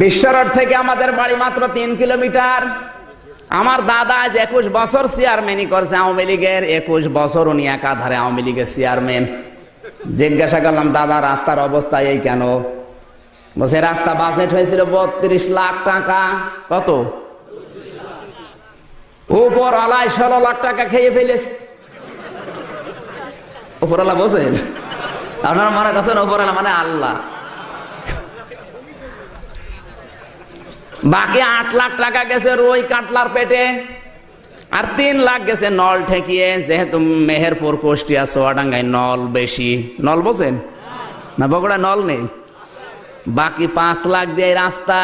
বিশ্ব রোড থেকে আমাদের বাড়ি মাত্র 3 কিলোমিটার। আমার দাদা আজ 21 বছর চেয়ারম্যানই করছে আওয়ামী লীগের। 21 বছর উনি একাধারে আওয়ামী লীগের চেয়ারম্যান। জিজ্ঞাসা করলাম, দাদা রাস্তার অবস্থা এই কেন? বলছে রাস্তা বাজেট হয়েছিল 32 লাখ টাকা। কত? উপর আলায় 16 লাখ টাকা খেয়ে ফেলেছে। উপরওয়ালা বলছেন, আপনারা মনে করছেন উপরওয়ালা মানে আল্লাহ। বাকি 8 লাখ টাকা গেছে রুই কাতলার পেটে, আর 3 লাখ গেছে নল ঠেকিয়ে। যেহেতু মেহেরপুর, কুষ্টিয়া, সোয়াডাঙ্গায় নল বেশি। নল বোঝেন না, বগুড়া নল নেই। বাকি 5 লাখ দিয়ে রাস্তা।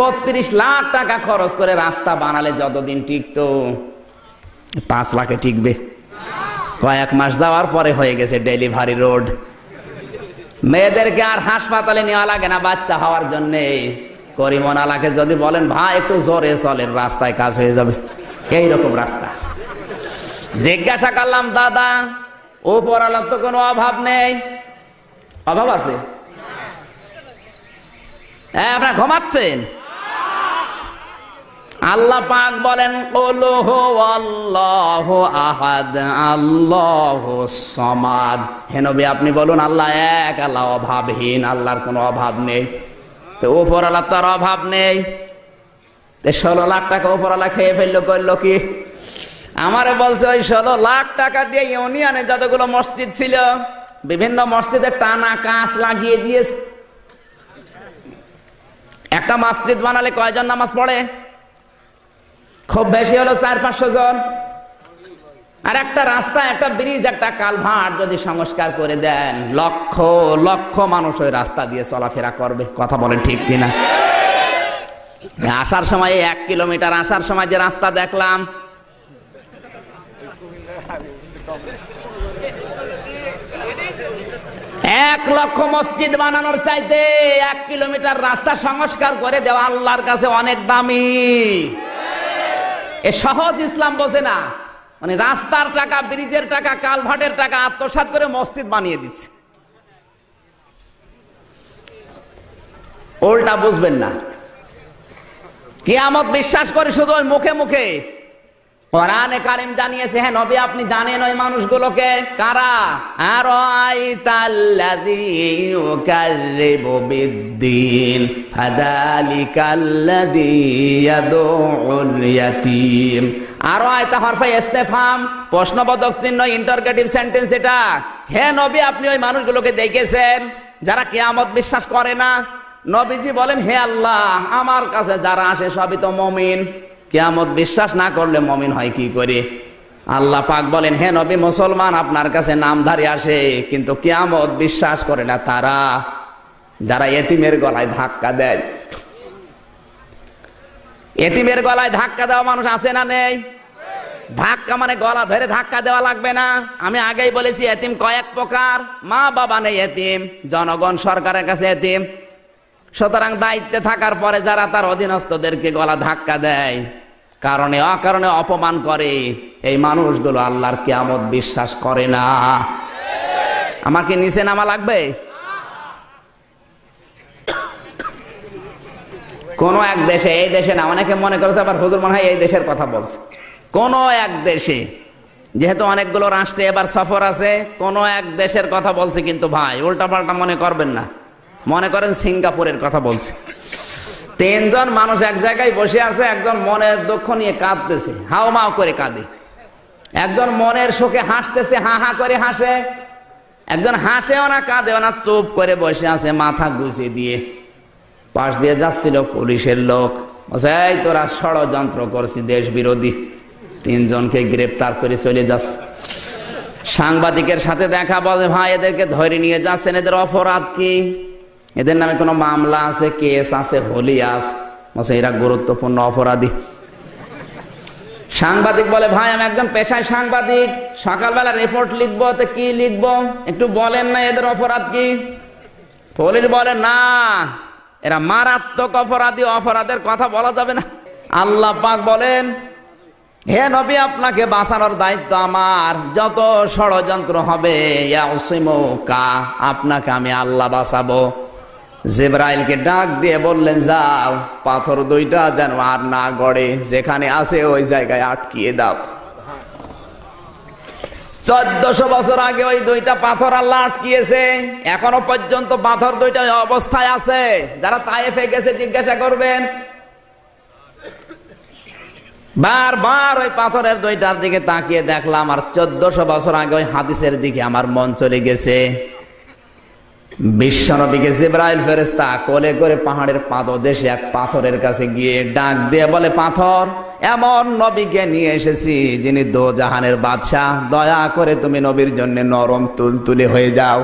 32 লাখ টাকা খরচ করে রাস্তা বানালে যতদিন টিকতো 5 লাখে টিকবে? কয়েক মাস যাওয়ার পরে হয়ে গেছে ডেলিভারি রোড। মেয়েদেরকে আর হাসপাতালে নেওয়া লাগে না বাচ্চা হওয়ার জন্য। করিমনালাকে যদি বলেন, ভাই একটু জোরে চলেন, রাস্তায় কাজ হয়ে যাবে, এইরকম রাস্তা। জিজ্ঞাসা করলাম, দাদা উপরালার তো কোনো অভাব নেই? অভাব আছে? হ্যাঁ, আপনারা ঘুমাচ্ছেন। আল্লাহ পাক বলেন, কুল হুয়াল্লাহু আহাদ আল্লাহুস সামাদ। হে নবী আপনি বলুন, আল্লাহ এক, আল্লাহ অভাবহীন, আল্লাহর কোনো অভাব নেই। তো উপরওয়ালা তার অভাব নেই। 16 লাখ টাকা উপরওয়ালা খেয়ে ফেললো, করলো কি? আমারে বলছে ওই 16 লাখ টাকা দিয়ে ইউনিয়নে যতগুলো মসজিদ ছিল, বিভিন্ন মসজিদে টানা কাঁচ লাগিয়ে দিয়েছে। একটা মসজিদ বানালে কয়জন নামাজ পড়ে? খুব বেশি হলো 400-500 জন। আর একটা রাস্তা, একটা ব্রিজ, একটা কালভার্ট যদি সংস্কার করে দেন, লক্ষ লক্ষ মানুষ ওই রাস্তা দিয়ে চলাফেরা করবে। কথা বলেন ঠিক কিনা? আসার সময় 1 কিলোমিটার আসার সময় যে রাস্তা দেখলাম, এক লক্ষ মসজিদ বানানোর চাইতে 1 কিলোমিটার রাস্তা সংস্কার করে দেওয়া আল্লাহর কাছে অনেক দামি। এ সহজ ইসলাম বোঝে না। মানে রাস্তার টাকা, ব্রিজের টাকা, কালভার্টের টাকা আত্মসাৎ করে মসজিদ বানিয়ে দিচ্ছে। ওলটা বুঝবেন না। কিয়ামত বিশ্বাস করে শুধু ওই মুখে মুখে। কোরআনে কারিম জানিয়েছে, হ্যাঁ নবী আপনি জানেন ওই মানুষগুলোকে কারা। আর আইতাল্লাযী ইউকাযযিবু বিদ্দীন ফাযালিকাল্লাযী ইয়াদউল ইয়াতীম। আর আইতা হরফে ইসতিফহাম, প্রশ্নবোধক চিহ্ন, ইন্টারগেটিভ সেন্টেন্স। এটা হে নবী আপনি ওই মানুষগুলোকে দেখেছেন যারা কিয়ামত বিশ্বাস করে না। নবীজি বলেন, হে আল্লাহ আমার কাছে যারা আসে সবই তো মুমিন। কিয়ামত বিশ্বাস না করলে মুমিন হয় কি করে? আল্লাহ পাক বলেন, হে নবী মুসলমান আপনার কাছে নামধারী আসে কিন্তু কিয়ামত বিশ্বাস করে না তারা, যারা এতিমের গলায় ধাক্কা দেয়। এতিমের গলায় ধাক্কা দেওয়া মানুষ আছে না নেই? ধাক্কা মানে গলা ধরে ধাক্কা দেওয়া লাগবে না। আমি আগেই বলেছি এতিম কয়েক প্রকার। মা বাবা নেই এতিম, জনগণ সরকারের কাছে এতিম। সুতরাং দায়িত্বে থাকার পরে যারা তার অধীনস্থদেরকে গলা ধাক্কা দেয়, কারণে অকারণে অপমান করে, এই মানুষগুলো আল্লাহর কিয়ামত বিশ্বাস করে না। আমার কি নিচে নামা লাগবে? কোন এক দেশে, এই দেশে না, অনেকে মনে করেছে আবার হুজুর মনে হয় এই দেশের কথা বলছে। কোন এক দেশে, যেহেতু অনেকগুলো রাষ্ট্রে এবার সফর আছে, কোন এক দেশের কথা বলছে, কিন্তু ভাই উল্টাপাল্টা মনে করবেন না। মনে করেন সিঙ্গাপুরের কথা বলছে। 3 জন মানুষ এক জায়গায় বসে আছে, একজন মনের দুঃখ নিয়ে কাঁদতেছে, হাওমাও করে কাঁদে। একজন মনের শোকে হাসতেছে, হা হা করে হাসে। একজন হাসেও না, কাঁদেও না, চুপ করে বসে আছে মাথা গুঁজে দিয়ে। পাশ দিয়ে যাচ্ছিল পুলিশের লোক, এই তোরা ষড়যন্ত্র করছিস দেশ বিরোধী। 3 জনকে গ্রেপ্তার করে চলে যাচ্ছে। সাংবাদিকের সাথে দেখা, বলে ভাই এদেরকে ধরে নিয়ে যাচ্ছেন, এদের অপরাধ কি? এদের নামে কোনো মামলা আছে, কেস আছে, হলিয়াস। এরা গুরুত্বপূর্ণ অপরাধী। সাংবাদিক বলে, ভাই আমি একজন পেশায় সাংবাদিক, সকালবেলা রিপোর্ট লিখবো, তো কি লিখবো একটু বলেন না, এদের অপরাধ কি? পুলিশ বলে, না এরা মারাত্মক অপরাধী, অপরাধের কথা বলা যাবে না। আল্লাহ পাক বলেন, হে নবী আপনাকে বাঁচানোর দায়িত্ব আমার, যত ষড়যন্ত্র হবে আপনাকে আমি আল্লাহ বাঁচাবো। জিবরাইলকে ডাক দিয়ে বললেন, যাও পাথর দুইটা যেন আর না গড়ে, যেখানে আছে ওই জায়গায় আটকিয়ে দাও। 1400 বছর আগে ওই দুইটা পাথর আল্লাহ আটকিয়েছে, এখনো পর্যন্ত পাথর দুইটা অবস্থায় আছে। যারা তায়েফে গেছে জিজ্ঞাসা করবেন, বারবার ওই পাথরের দুইটার দিকে তাকিয়ে দেখলাম, আর 1400 বছর আগে ওই হাদিসের দিকে আমার মন চলে গেছে। বিশ্বনবীকে জিবরাইল ফেরেশতা কোলে করে পাহাড়ের পাদদেশে এক পাথরের কাছে গিয়ে ডাক দিয়ে বলে, পাথর, এমন নবীকে নিয়ে এসেছি যিনি দোজাহানের বাদশা, দয়া করে তুমি নবীর জন্য নরম তুলতুলে হয়ে যাও।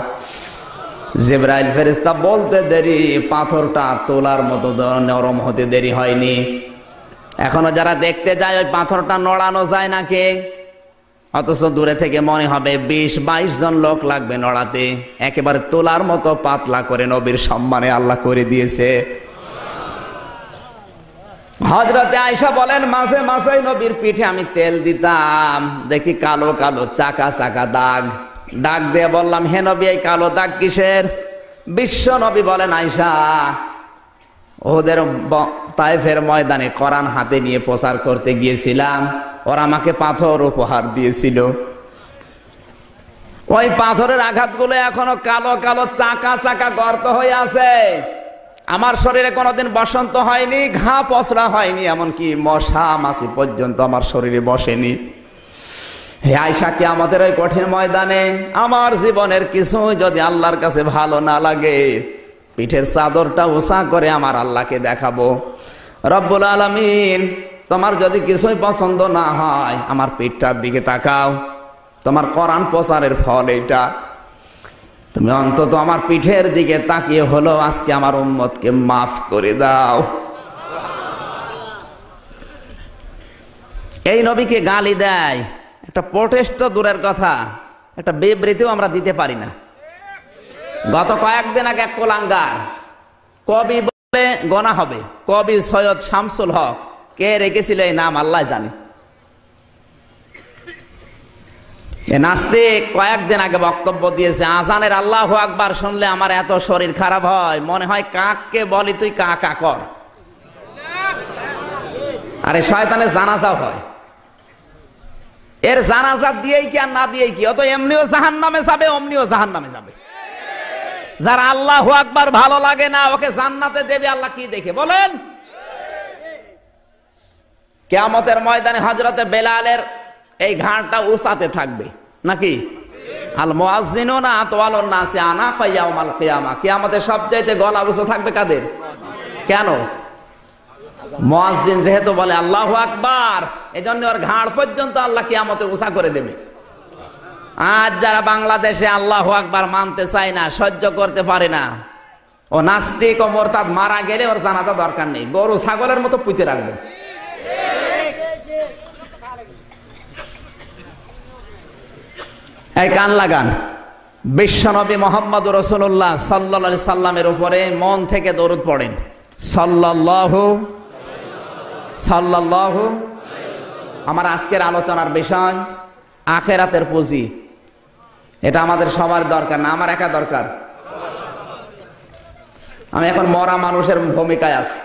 জিবরাইল ফেরেশতা বলতে দেরি, পাথরটা তোলার মতো নরম হতে দেরি হয়নি। এখনো যারা দেখতে যায় ওই পাথরটা নড়ানো যায় নাকি, অথচ দূরে থেকে মনে হবে 20-22 জন লোক লাগবে নড়াতে। একেবারে তোলার মতো পাতলা করে নবীর সম্মানে আল্লাহ করে দিয়েছে। হযরতে আয়েশা বলেন, মাঝে মাঝে নবীর পিঠে আমি তেল দিতাম, দেখি কালো কালো চাকা চাকা দাগ। দাগ দিয়ে বললাম, হে নবী, এই কালো দাগ কিসের? বিশ্ব নবী বলেন, আয়েশা, ওদের তায়েফের ময়দানে কোরআন হাতে নিয়ে প্রচার করতে গিয়েছিলাম, ওরা আমাকে পাথর উপহার দিয়েছিল, ওই পাথরের আঘাতগুলো এখনো কালো কালো চাকা চাকা গর্ত হয়ে আছে। আমার শরীরে কোনোদিন বসন্ত হয়নি, ঘা পচড়া হয়নি, এমনকি মশা মাছি পর্যন্ত আমার শরীরে বসেনি। হে আয়েশা, কি আমাদের ওই কঠিন ময়দানে আমার জীবনের কিছু যদি আল্লাহর কাছে ভালো না লাগে, পিঠের চাদরটা ওসা করে আমার আল্লাহকে দেখাবো, রব্বুল আলামিন তোমার যদি কিছুই পছন্দ না হয় আমার পিঠটার দিকে তাকাও, তোমার কোরআন প্রচারের ফল এটা, তুমি অন্তত আমার পিঠের দিকে তাকিয়ে হলো আজকে আমার উম্মতকে মাফ করে দাও। এই নবীকে গালি দেয়, একটা প্রোটেস্ট তো দূরের কথা, একটা বিবৃতিও আমরা দিতে পারি না। গত কয়েকদিন আগে এক কোলাঙ্গার কবি বলে গোনা হবে, কবি সৈয়দ শামসুল হক, কে রেখেছিল এই নাম আল্লাহ জানে, এ নাস্তিক কয়েকদিন আগে বক্তব্য দিয়েছে, আজানের আল্লাহু আকবার শুনলে আমার এত শরীর খারাপ হয়, মনে হয় কাককে বলি তুই কাকা কর, আরে শয়তানের জানাজা হয়, এর জানাজা দিয়েই কি আর না দিয়েই কি, অত এমনিও জাহান্নামে যাবে অমনিও জাহান্নামে যাবে। যার আল্লাহু আকবার ভালো লাগে না ওকে জান্নাতে দেবে আল্লাহ কি দেখে বলেন? কিয়ামতের ময়দানে হযরতে বেলালের এই ঘাড়টা উঁচাতে থাকবে নাকি? আল মুয়াজ্জিনুনা আতওয়ালুন নাসি আনাফা ইয়াউমাল কিয়ামা, কিয়ামতের সবচাইতে গলা উঁচু থাকবে কাদের? কেন? মুয়াজ্জিন যেহেতু বলে আল্লাহু আকবার, এজন্য ওর ঘাড় পর্যন্ত আল্লাহ কিয়ামতে উঁচা করে দেবে। আজ যারা বাংলাদেশে আল্লাহু আকবার মানতে চায় না, সহ্য করতে পারে না, ও নাস্তিক ও মুরতাদ মারা গেলে ওর জানাজা দরকার নেই, গরু ছাগলের মতো পুঁতে রাখবে। এই কান লাগান, বিশ্বনবী মুহাম্মদুর রাসূলুল্লাহ সাল্লাল্লাহু আলাইহি সাল্লামের উপরে মন থেকে দরুদ পড়েন, সাল্লাল্লাহু সাল্লাল্লাহু। আমার আজকের আলোচনার বিষয় আখিরাতের পুঁজি, এটা আমাদের সবার দরকার, না আমার একা দরকার। আমি এখন মরা মানুষের ভূমিকায় আছি,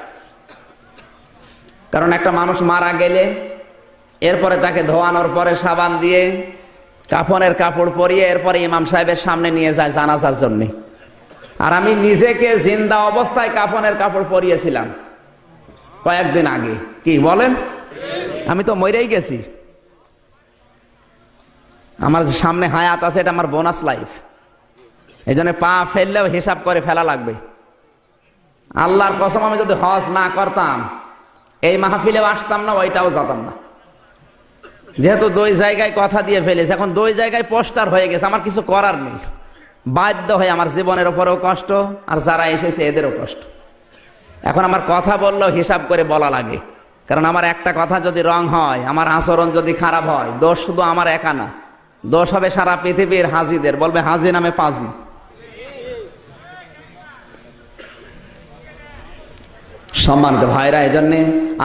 কারণ একটা মানুষ মারা গেলে এরপরে তাকে ধোয়ানোর পরে সাবান দিয়ে কাফনের কাপড় পরিয়ে এরপরে ইমাম সাহেবের সামনে নিয়ে যায় জানাজার জন্য। আর আমি নিজেকে জিন্দা অবস্থায় কাফনের কাপড় পরিয়েছিলাম কয়েকদিন আগে, কি বলেন? আমি তো মরেই গেছি, আমার সামনে হায়াত আছে, এটা আমার বোনাস লাইফ, এই জন্য পা ফেললেও হিসাব করে ফেলা লাগবে। আল্লাহর কসম, আমি যদি হজ না করতাম এই মাহফিলেও আসতাম না, ওইটাও যেতাম না, যেহেতু দুই জায়গায় কথা দিয়ে ফেলেছে, এখন দুই জায়গায় পোস্টার হয়ে গেছে, আমার কিছু করার নেই, বাধ্য হয়ে আমার জীবনের ওপরেও কষ্ট আর যারা এসেছে এদেরও কষ্ট। এখন আমার কথা বললেও হিসাব করে বলা লাগে, কারণ আমার একটা কথা যদি রং হয়, আমার আচরণ যদি খারাপ হয়, দোষ শুধু আমার একা না, দোষ হবে সারা পৃথিবীর হাজিদের, বলবে হাজি নামে পাজি। সম্মানিত ভাইরা, এজন্য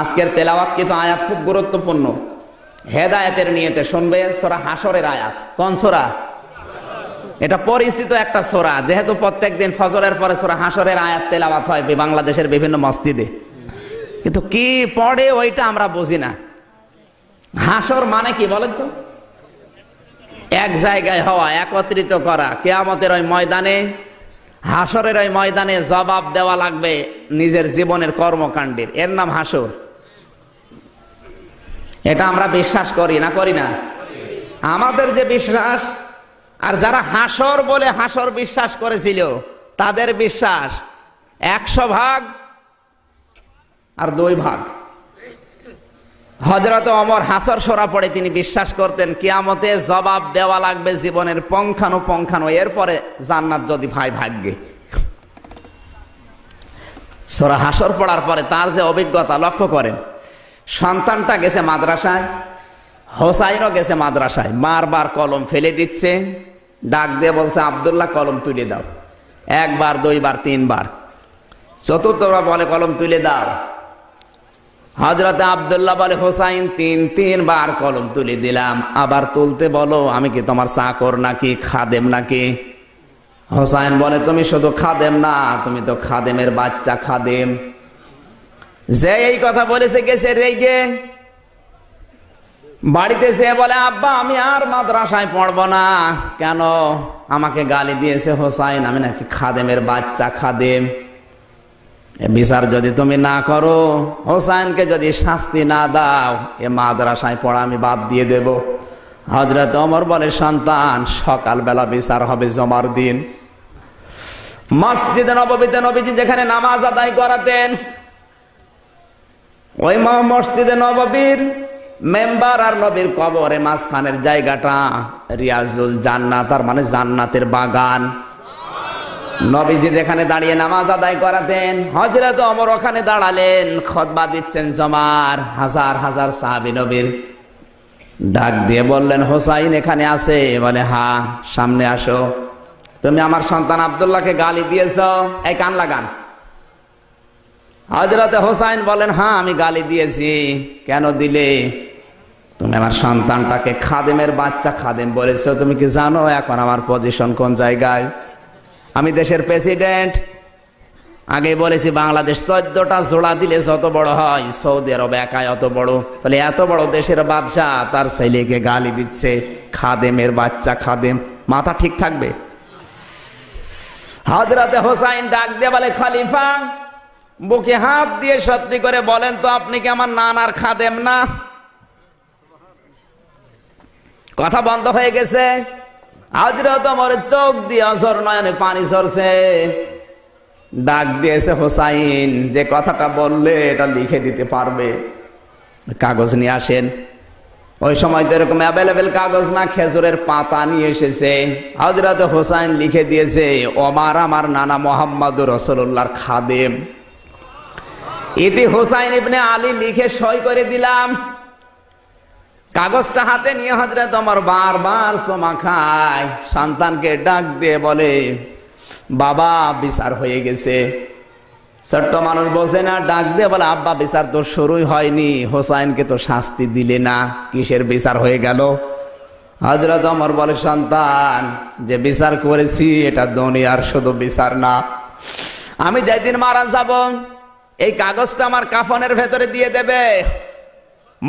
আজকের তেলাওয়াত কিন্তু আয়াত খুব গুরুত্বপূর্ণ, হেদায়েতের নিয়তে শুনবেন সূরা হাশরের আয়াত। কোন সূরা? এটা পরিচিত একটা সোরা, যেহেতু প্রত্যেকদিন ফজরের পরে সোরা হাসরের আয়াত তেলাওয়াত হয় বাংলাদেশের বিভিন্ন মসজিদে, কিন্তু কি পড়ে ওইটা আমরা বুঝি না। হাসর মানে কি বলেন তো? এক জায়গায় হওয়া, একত্রিত করা। কিয়ামতের ওই ময়দানে, হাসরের ওই ময়দানে জবাব দেওয়া লাগবে নিজের জীবনের কর্মকাণ্ডের। এর নাম হাসর। এটা আমরা বিশ্বাস করি না, করি না? আমাদের যে বিশ্বাস, আর যারা হাসর বলে হাসর বিশ্বাস করেছিল তাদের বিশ্বাস 100 ভাগ আর 2 ভাগ। হযরত ওমর হাসর সূরা পড়ে তিনি বিশ্বাস করতেন কিয়ামতে জবাব দেওয়া লাগবে জীবনের পঙ্খানুপঙ্খানু, এরপরে জান্নাত যদি ভাই ভাগ্যে। সূরা হাসর পড়ার পরে তার যে অভিজ্ঞতা লক্ষ্য করেন, সন্তানটা গেছে মাদ্রাসায়, হোসাইনও গেছে মাদ্রাসায়, বারবার কলম ফেলে দিচ্ছে, ডাক দিয়ে বলছে আব্দুল্লাহ কলম তুলে দাও। একবার, দুইবার, তিনবার, চতুর্থবার বলে কলম তুলে দাও। হযরত আব্দুল্লাহ বলে হোসাইন, 3 বার কলম তুলে দিলাম, আবার তুলতে বলো, আমি কি তোমার চাকর নাকি খাদেম নাকি? হোসাইন বলে তুমি শুধু খাদেম না, তুমি তো খাদেমের বাচ্চা, খাদেম। যে এই কথা বলেছে গেছে রেগে, বাড়িতে সে বলে আব্বা আমি আর মাদ্রাসায় পড়বো না, কেন? আমাকে গালি দিয়েছে হোসাইন, আমি নাকি খাদেমের বাচ্চা, খাদেম। বিচার যদি তুমি না করো, হোসাইনকে যদি শাস্তি না দাও, এ মাদ্রাসায় পড়া আমি বাদ দিয়ে দেব। হযরত ওমর বলে সন্তান, সকালবেলা বিচার হবে জমার দিন। মসজিদে নববীতে নবীজি যেখানে নামাজ আদায় করাতেন, ওই মসজিদে নববীর মেম্বার আর নবীর কবরে মাঝখানের জায়গাটা রিয়াজুল জান্নাত, আর মানে জান্নাতের বাগান। নবীজি যেখানে দাঁড়িয়ে নামাজ আদায় করাতেন, হযরত ওমর ওখানে দাঁড়ালেন, খুতবা দিচ্ছেন জমার। হাজার হাজার সাহাবী নবীর ডাক দিয়ে বললেন হোসাইন এখানে আছে? বলে হা, সামনে আসো। তুমি আমার সন্তান আব্দুল্লাহকে গালি দিয়েছ, এই কান লাগান। হযরত হোসাইন বলেন হ্যাঁ আমি গালি দিয়েছি। কেন দিলে? তুমি আমার সন্তানটাকে খাদেমের বাচ্চা, খাদেম বলেছ। তুমি কি জানো এখন আমার পজিশন কোন জায়গায়? আমি দেশের প্রেসিডেন্ট। আগে বলেছি বাংলাদেশ 14টা জোড়া দিলে যত বড় হয়, সৌদি আরব একাই অত বড়। তাহলে এত বড় দেশের বাদশা তার ছেলেকে গালি দিচ্ছে খাদেমের বাচ্চা, খাদেম। মাথা ঠিক থাকবে? হযরত হোসাইন ডাক দিয়ে বলে খলিফা, বুকে হাত দিয়ে সত্যি করে বলেন তো আপনি কি আমার নানার খাদেম না? কথা বন্ধ হয়ে গেছে। হযরত ওমর চোখ দিয়ে অঝর নয়নে পানি ঝরছে, ডাক দিয়েছে হোসাইন, যে কথাটা বললে এটা লিখে দিতে পারবে, কাগজ নিয়ে আসেন। ওই সময় তো এরকম অ্যাভেলেবেল কাগজ না, খেজুরের পাতা নিয়ে এসেছে। হযরত হোসাইন লিখে দিয়েছে ওমর আমার নানা মুহাম্মদুর রাসূলুল্লাহর খাদেম। ইতি হোসাইন ইবনে আলী লিখে সই করে দিলাম। কাগজটা হাতে নিয়ে হযরত ওমর বারবার চুমা খায়, সন্তানকে ডাক দিয়ে বলে বাবা বিচার হয়ে গেছে। ছোট্ট মানুষ বসে না, ডাক দিয়ে বলে আব্বা বিচার তো শুরুই হয়নি, হোসাইনকে তো শাস্তি দিলে না, কিসের বিচার হয়ে গেল? হযরত ওমর বলে সন্তান, যে বিচার করেছি এটা দুনিয়ার শুধু বিচার না, আমি যেদিন মারা যাব এই কাগজটা আমার কাফনের ভেতরে দিয়ে দেবে।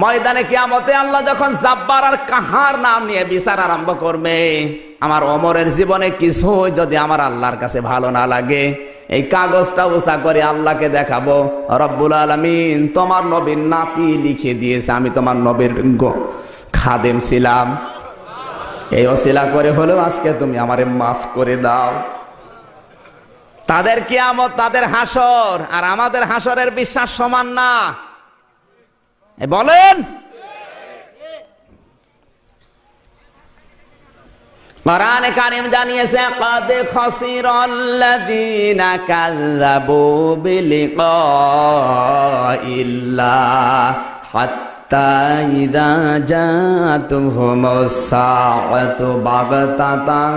ময়দানে কিয়ামতে আল্লাহ যখন জাব্বার আর কাহার নাম নিয়ে বিচার আরম্ভ করবে, আমার ওমরের জীবনে কিছু যদি আমার আল্লাহর কাছে ভালো না লাগে, এই কাগজটা উঁচা করে আল্লাহকে দেখাবো, রব্বুল আলামিন তোমার নবীর নাতি লিখে দিয়েছে, আমি তোমার নবীর খাদেম ছিলাম, এই ওসিলা করে হলেও আজকে তুমি আমারে মাফ করে দাও। তাদের কিয়ামত, তাদের হাসর আর আমাদের হাসরের বিশ্বাস সমান না, বলেন? কোরআনে কারীম জানিয়েছে ক্বাদ খাসিরাল্লাযীনা কাযযাবু বিলিকাইল্লাহ হাত্তা ইযা জাআতুহুমুস সাআতু বাগতাতান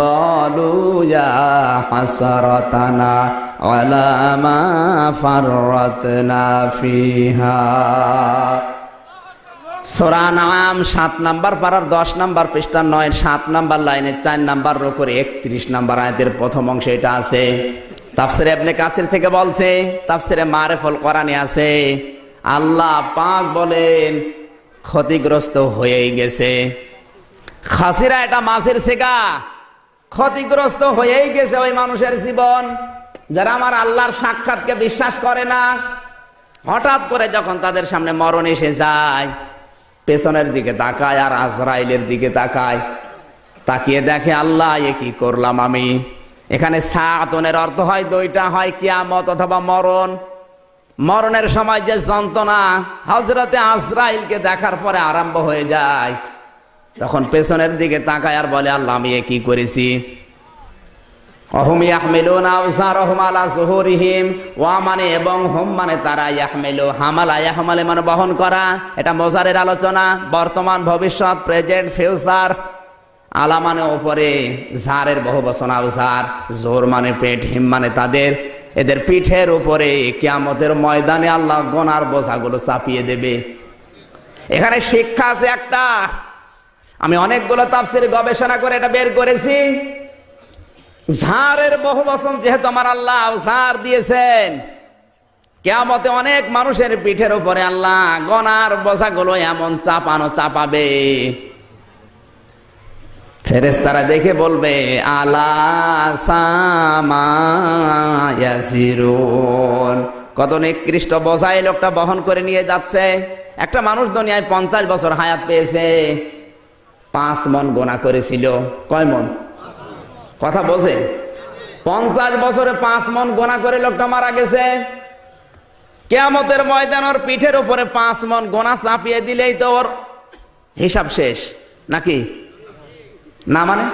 ক্বালু ইয়া হাসরাতানা আলা মা ফাররাতনা ফিহা। সূরা আনআম 7 নাম্বার পারার 10 নাম্বার পৃষ্ঠা 9 7 নাম্বার লাইনে 4 নাম্বার রুকুর 31 নাম্বার আয়াতের প্রথম অংশে এটা আছে। তাফসীরে ইবনে কাসির থেকে বলছে, তাফসীরে মারিফুল কোরআনে আছে আল্লাহ পাক বলেন ক্ষতিগ্রস্ত হয়েই গেছে। খাসিরা এটা মাছের শেখা, ক্ষতিগ্রস্ত হয়েই গেছে ওই মানুষের জীবন যারা আমার আল্লাহর সাক্ষাৎকে বিশ্বাস করে না। হঠাৎ করে যখন তাদের সামনে মরণ এসে যায়, পেছনের দিকে তাকায় আর আজরাইলের দিকে তাকায়, তাকিয়ে দেখে আল্লাহ এ কি করলাম আমি। এখানে সাআতুনের অর্থ হয় দুইটা, হয় কিয়ামত অথবা মরণ। মরণের সময় যে যন্ত্রণা হযরতে আজরাইলকে দেখার পরে আরম্ভ হয়ে যায়, তখন পেছনের দিকে তাকায় আর বলে আল্লাহ আমি এ কি করেছি। বহন করা, এটা মোজারের আলোচনা, বর্তমান ভবিষ্যৎ প্রেজেন্ট ফিউচার। আলা মানে ওপরে, ঝাড়ের বহু বচন আউঝার, জোর মানে পেট, হিম মানে তাদের। এদের পিঠের উপরে কিয়ামতের ময়দানে আল্লাহ গোনার বোঝাগুলো চাপিয়ে দেবে। এখানে শিক্ষা আছে একটা, আমি অনেকগুলো তাফসীর গবেষণা করে এটা বের করেছি। ঝাড়ের বহু বচন যেহেতু আমার আল্লাহ ঝাড় দিয়েছেন, কিয়ামতে অনেক মানুষের পিঠের উপরে আল্লাহ গোনার বোঝাগুলো এমন চাপাবে ফেরেশতারা দেখে বলবে আলা সামা ইয়াসিরুন। কত নিকৃষ্ট বোঝায় লোকটা বহন করে নিয়ে যাচ্ছে। একটা মানুষ দুনিয়ায় 50 বছর হায়াত পেয়েছে, 5 মণ গোনা করেছিল। কয় মন? কথা বলছে, 50 বছরে 5 মণ গোনা করে লোকটা মারা গেছে। কিয়ামতের ময়দান ওর পিঠের উপরে 5 মণ গোনা চাপিয়ে দিলেই তো ওর হিসাব শেষ নাকি? না মানে,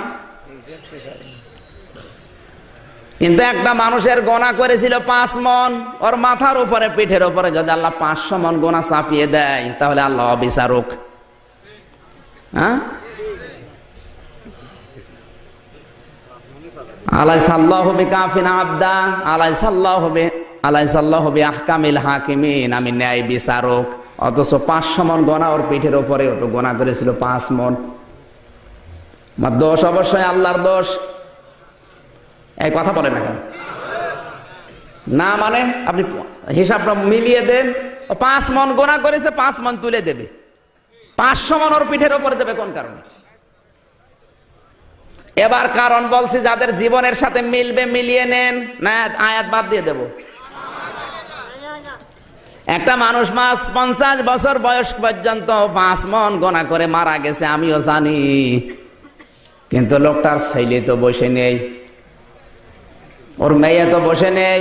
কিন্তু একটা মানুষের গোনা করেছিল 5 মণ, ওর মাথার উপরে পিঠের উপরে যদি আল্লাহ 500 মণ গোনা চাপিয়ে দেয় তাহলে আল্লাহ বিচারক। হ্যাঁ, আমি ন্যায় বিচারক। অথচ 500 মণ গোনা ওর পিঠের উপরে, ও তো গোনা করেছিল 5 মণ। দোষ অবশ্যই আল্লাহর দোষ, এই কথা বলে না কেন? না মানে আপনি হিসাবটা মিলিয়ে দেন, 5 মণ গোনা করেছে, 5 মণ তুলে দেবে, 500 মণ ওর পিঠের উপরে দেবে কোন কারণে? এবার কারণ বলছি যাদের জীবনের সাথে মিলবে মিলিয়ে নেন, না আয়াত বাদ দিয়ে দেব। একটা মানুষ 50 বছর বয়স পর্যন্ত 5 মণ গোনা করে মারা গেছে, আমিও জানি, কিন্তু লোকটার ছেলে তো বসে নেই, ওর মেয়ে তো বসে নেই,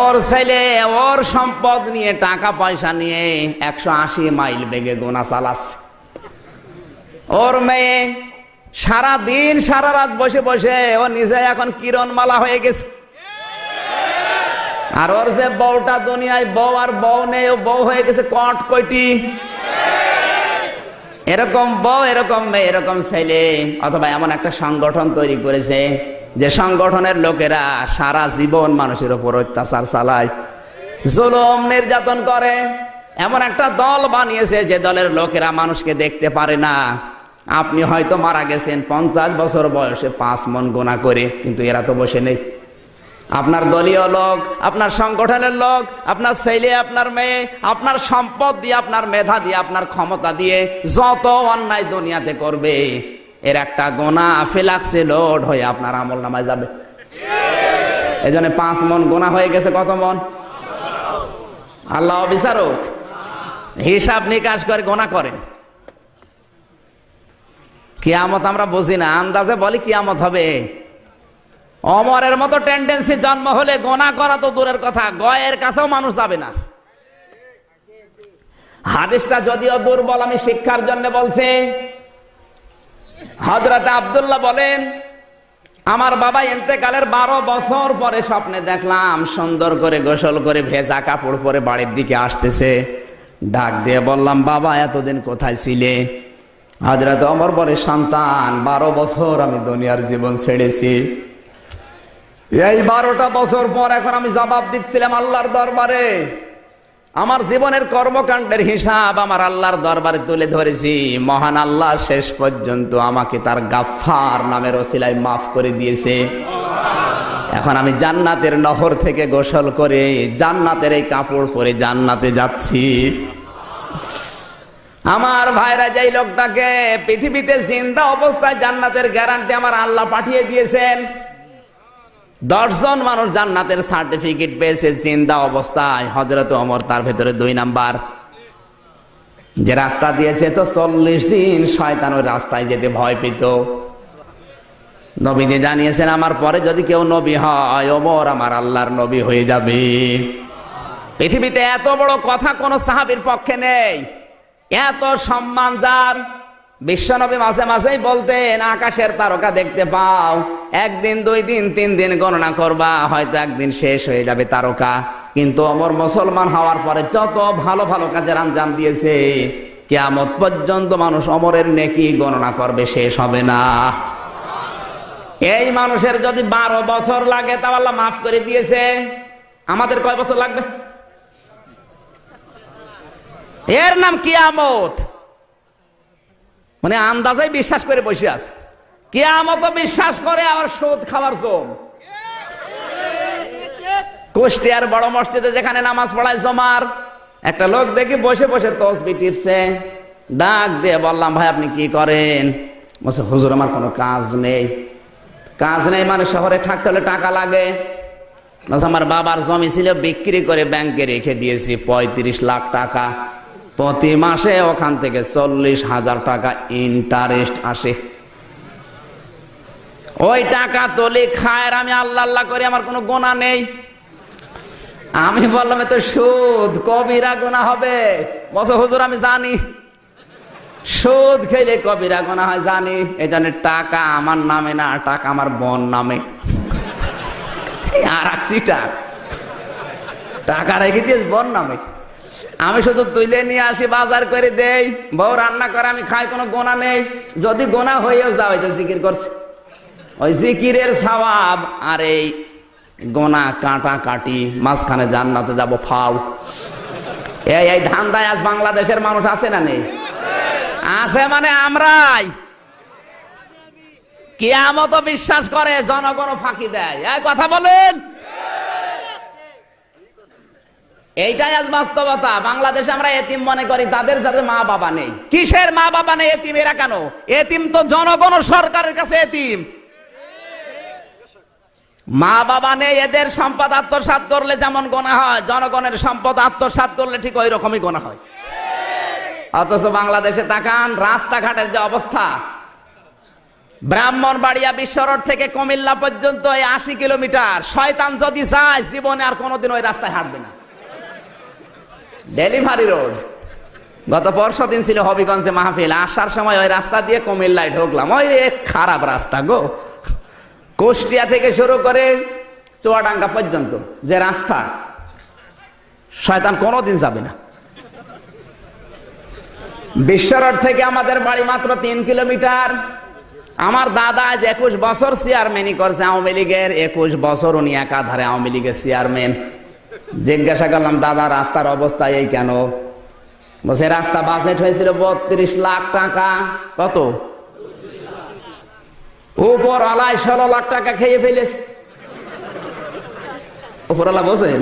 ওর ছেলে ওর সম্পদ নিয়ে, টাকা পয়সা নিয়ে 180 মাইল বেগে গোনা চালাচ্ছে। ওর মেয়ে সারাদিন সারা রাত বসে বসে ও নিজে এখন কিরণমালা হয়ে গেছে। আর ওর যে বউটা দুনিয়ায়, বউ আর বউ নেই, ও বউ হয়ে গেছে কটকটি। এরকম বউ, এরকম মেয়ে, এরকম ছেলে, অথবা এমন একটা সংগঠন তৈরি করেছে যে সংগঠনের লোকেরা সারা জীবন মানুষের উপর অত্যাচার চালায়, জুলুম নির্যাতন করে। এমন একটা দল বানিয়েছে যে দলের লোকেরা মানুষকে দেখতে পারে না। আপনি হয়তো মারা গেছেন 50 বছর বয়সে 5 মণ গোনা করে, কিন্তু এরা তো বসে নেই। আপনার দলীয় লোক, আপনার সংগঠনের লোক, আপনার ছেলে, আপনার মেয়ে, আপনার সম্পদ দিয়ে, আপনার মেধা দিয়ে, আপনার ক্ষমতা দিয়ে যত অন্যায় দুনিয়াতে করবে, এর একটা গোনা ফেলাক্সে লোড হয়ে আপনার আমল নামায় যাবে। এই জন্য 5 মণ গোনা হয়ে গেছে। কত মন? আল্লাহ বিচারক, হিসাব নিকাশ করে গোনা করেন। কিয়ামত আমরা বুঝি না, আন্দাজে বলি কিয়ামত হবে। অমরের মতো টেন্ডেন্সি জন্ম হলে গোনা করা তো দূরের কথা, গয়ের কাছেও মানুষ যাবে না। হাদিসটা যদিও দুর্বল, আমি শিক্ষার জন্য বলছি। হযরত আব্দুল্লাহ বলেন, আমার বাবা ইন্তেকালের 12 বছর পরে স্বপ্নে দেখলাম সুন্দর করে গোসল করে ভেজা কাপড় পরে বাড়ির দিকে আসতেছে। ডাক দিয়ে বললাম, বাবা এতদিন কোথায় ছিলে? হযরত ওমর বলে, সন্তান 12 বছর আমি দুনিয়ার জীবন ছেড়েছি, এই 12টা বছর পর এখন আমি জবাব দিচ্ছিলাম আল্লাহর দরবারে। আমার জীবনের কর্মকাণ্ডের হিসাব আমার আল্লাহর দরবারে তুলে ধরেছি। মহান আল্লাহ শেষ পর্যন্ত আমাকে তার গাফফার নামের ওসিলায় মাফ করে দিয়েছে। এখন আমি জান্নাতের নহর থেকে গোসল করে জান্নাতের এই কাপড় পরে জান্নাতে যাচ্ছি। আমার ভাইরা, যেই লোকটাকে পৃথিবীতে জিন্দা অবস্থায় জান্নাতের গ্যারান্টি আমার আল্লাহ পাঠিয়ে দিয়েছেন, ১০ জন মানুষ জান্নাতের সার্টিফিকেট পেয়েছে জিন্দা অবস্থায়। হযরত ওমর তার ভেতরে ২ নাম্বার। যে রাস্তা দিয়েছে তো ৪০ দিন শয়তান ওই রাস্তায় যেতে ভয় পেত। নবীজি জানিয়েছেন, আমার পরে যদি কেউ নবী হয় ওমর আমার আল্লাহর নবী হয়ে যাবে। পৃথিবীতে এত বড় কথা কোন সাহাবীর পক্ষে নেই, এত সম্মান যার। বিশ্বনবী মাঝে মাঝেই বলতেন, আকাশের তারকা দেখতে পাও, 1 দিন 2 দিন 3 দিন গণনা করবা, হয়তো একদিন শেষ হয়ে যাবে তারকা। কিন্তু ওমর মুসলমান হওয়ার পরে যত ভালো ভালো কাজের আঞ্জাম দিয়েছে, কিয়ামত পর্যন্ত মানুষ ওমরের নেকি গণনা করবে, শেষ হবে না। এই মানুষের যদি 12 বছর লাগে তাও আল্লাহ মাফ করে দিয়েছে, আমাদের কয় বছর লাগবে? এর নাম কিয়ামত। মানে আন্দাজাই বিশ্বাস করে বসে আছে, কিয়ামত বিশ্বাস করে আবার সুদ খাওয়ার জম। কুষ্টিয়ার বড় মসজিদে যেখানে নামাজ পড়ায় জমার একটা লোক দেখি বসে বসে তসবিহ টিপছে। ডাক দিয়ে বললাম, ভাই আপনি কি করেন? বলছে, হুজুর আমার কোনো কাজ নেই। কাজ নেই মানে শহরে থাকতে হলে টাকা লাগে। আমার বাবার জমি ছিল, বিক্রি করে ব্যাংকে রেখে দিয়েছি ৩৫ লাখ টাকা। প্রতি মাসে ওখান থেকে ৪০,০০০ টাকা ইন্টারেস্ট আসে। ওই টাকা তোলে খায়ের আমি আল্লাহ আল্লাহ করে, আমার কোনো গোনা নেই। আমি বললাম, তো সুদ কবিরা গোনা হবে। বলছে, হুজুর আমি জানি সুদ খেলে কবিরা গোনা হয়, জানি। এই জন্য টাকা আমার নামে না, টাকা আমার বোন নামে। আর টাকা রেখে দিয়েছি বোন নামে, আমি শুধু তুলে নিয়ে আসি, বাজার করে দেই, বউ রান্না করে, আমি খাই, কোনো গোনা নেই। যদি গোনা হয়েও যাও, এটা জিকির করছে, ওই জিকিরের সওয়াব আর এই গোনা কাটাকাটি মাঝখানে জান্নাতে যাব ফাও। এই ধান্দায় আজ বাংলাদেশের মানুষ আছে না নেই? আছে। মানে আমরাই কিয়ামত বিশ্বাস করে, জনগণ ফাঁকি দেয়। এই কথা বলেন, এইটাই আজ বাস্তবতা। বাংলাদেশে আমরা এতিম মনে করি তাদের, যাদের মা বাবা নেই। কিসের মা বাবা নেই এতিম? এরা কেন এতিম? তো জনগণ সরকারের কাছে এতিম। মা বাবা নেই, এদের সম্পদ আত্মসাৎ করলে যেমন গোনা হয়, জনগণের সম্পদ আত্মসাৎ করলে ঠিক ওই রকমই গোনা হয়। অথচ বাংলাদেশে তাকান, রাস্তাঘাটের যে অবস্থা, ব্রাহ্মণবাড়িয়া বিশ্ব রোড থেকে কুমিল্লা পর্যন্ত 80 কিলোমিটার। শয়তান যদি চায় জীবনে আর কোনোদিন ওই রাস্তায় হাঁটবে না। ডেলিভারি রোড, গত পরশু দিন ছিল হবিগঞ্জে মাহফিল, আসার সময় ওই রাস্তা দিয়ে কুমিল্লায় ঢুকলাম। ওই খারাপ রাস্তা গো, কুষ্টিয়া থেকে শুরু করে চুয়াডাঙ্গা পর্যন্ত যে রাস্তা, শয়তান কোনোদিন যাবে না। বিশ্ব রোড থেকে আমাদের বাড়ি মাত্র 3 কিলোমিটার। আমার দাদা আজ 21 বছর চেয়ারম্যানই করছে আওয়ামী লীগের। 21 বছর উনি একাধারে আওয়ামী লীগের চেয়ারম্যান। জিজ্ঞাসা করলাম, দাদা রাস্তার অবস্থা এই কেন? বলছে, রাস্তা বাজেট হয়েছিল 32 লাখ টাকা। কত? উপরওয়ালায় 16 লাখ টাকা খেয়ে ফেলেছে। উপরওয়ালা বলছেন,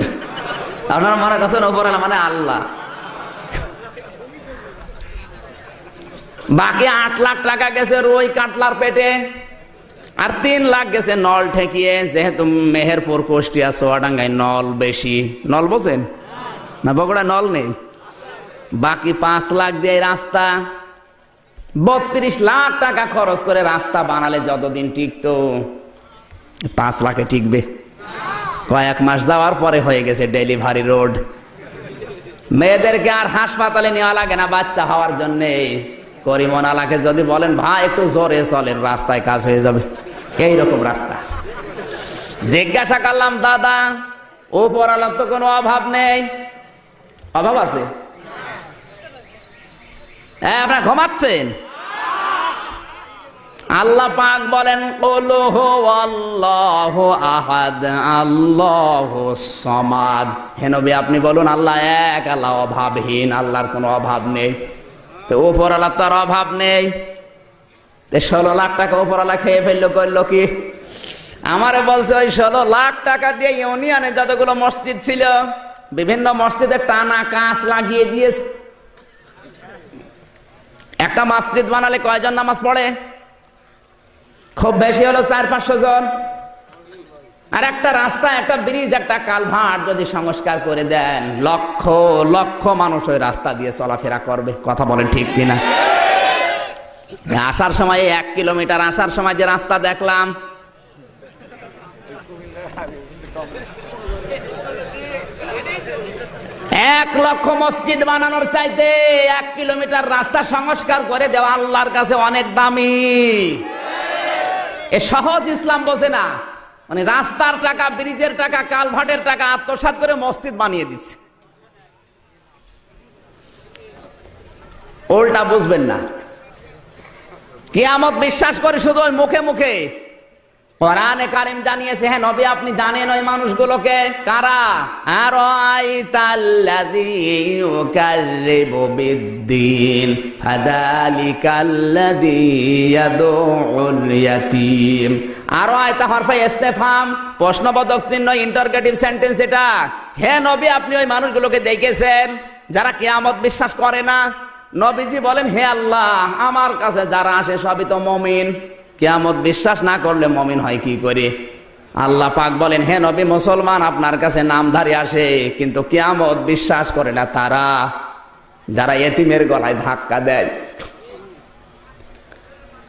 আপনারা মনে করছেন উপরওয়ালা মানে আল্লাহ। বাকি 8 লাখ টাকা গেছে রুই কাতলার পেটে, আর 3 লাখ গেছে নল ঠেকিয়ে। যেহেতু মেহেরপুর, কুষ্টিয়া, চুয়াডাঙ্গায় নল বেশি। নল বোঝেন না? বগুড়া নল নেই। বাকি 5 লাখ দিয়ে রাস্তা। 32 লাখ টাকা খরচ করে রাস্তা বানালে যতদিন টিকতো, 5 লাখে টিকবে? কয়েক মাস যাওয়ার পরে হয়ে গেছে ডেলিভারি রোড। মেয়েদেরকে আর হাসপাতালে নেওয়া লাগে না বাচ্চা হওয়ার জন্যে। করিমনালাকে যদি বলেন, ভাই একটু জোরে চলেন, রাস্তায় কাজ হয়ে যাবে, এইরকম রাস্তা। জিজ্ঞাসা করলাম, দাদা উপরালার তো কোনো অভাব নেই? অভাব আছে? আপনারা ঘুমাচ্ছেন? আল্লাহ পাক বলেন কুল হুয়াল্লাহু আহাদ আল্লাহুস সামাদ, হে নবী আপনি বলুন আল্লাহ এক, আল্লাহ অভাবহীন, আল্লাহর কোনো অভাব নেই। তো ওপরওয়ালা তার অভাব নেই, 16 লাখ টাকা ওপরওয়ালা খেয়ে ফেললো, করলো কি? আমারে বলছে ওই 16 লাখ টাকা দিয়ে ইউনিয়নে যতগুলো মসজিদ ছিল বিভিন্ন মসজিদে টানা কাঁচ লাগিয়ে দিয়েছে। একটা মসজিদ বানালে কয়জন নামাজ পড়ে? খুব বেশি হলো 400-500 জন। আর একটা রাস্তা, একটা ব্রিজ, একটা কালভার্ট যদি সংস্কার করে দেন, লক্ষ লক্ষ মানুষ ওই রাস্তা দিয়ে চলাফেরা করবে। কথা বলেন ঠিক কিনা? আসার সময় 1 কিলোমিটার আসার সময় যে রাস্তা দেখলাম, এক লক্ষ মসজিদ বানানোর চাইতে 1 কিলোমিটার রাস্তা সংস্কার করে দেওয়া আল্লাহর কাছে অনেক দামি। এ সহজ ইসলাম বোঝে না। মানে রাস্তার টাকা, ব্রিজের টাকা, কালভার্টের টাকা আত্মসাৎ করে মসজিদ বানিয়ে দিচ্ছে। ওলটা বুঝবেন না। কিয়ামত বিশ্বাস করে শুধু ওই মুখে মুখে। কোরআনে কারিম জানিয়েছে, হ্যাঁ নবী আপনি জানেন ওই মানুষগুলোকে কারা। আর আইতাল্লাযী ইউকাযযিবু বিদ্দীন ফাযালিকাল্লাযী ইয়াদউল ইয়াতীম। আর আইতা হরফে ইসতিফহাম, প্রশ্নবোধক চিহ্ন, ইন্টারগেটিভ সেন্টেন্স। এটা হে নবী আপনি ওই মানুষগুলোকে দেখেছেন যারা কিয়ামত বিশ্বাস করে না। নবীজি বলেন, হে আল্লাহ আমার কাছে যারা আসে সবই তো মুমিন, কিয়ামত বিশ্বাস না করলে মুমিন হয় কি করে? আল্লাহ পাক বলেন, হে নবী মুসলমান আপনার কাছে নামধারী আসে কিন্তু কিয়ামত বিশ্বাস করে না তারা যারা ইতিমের গলায় ধাক্কা দেয়।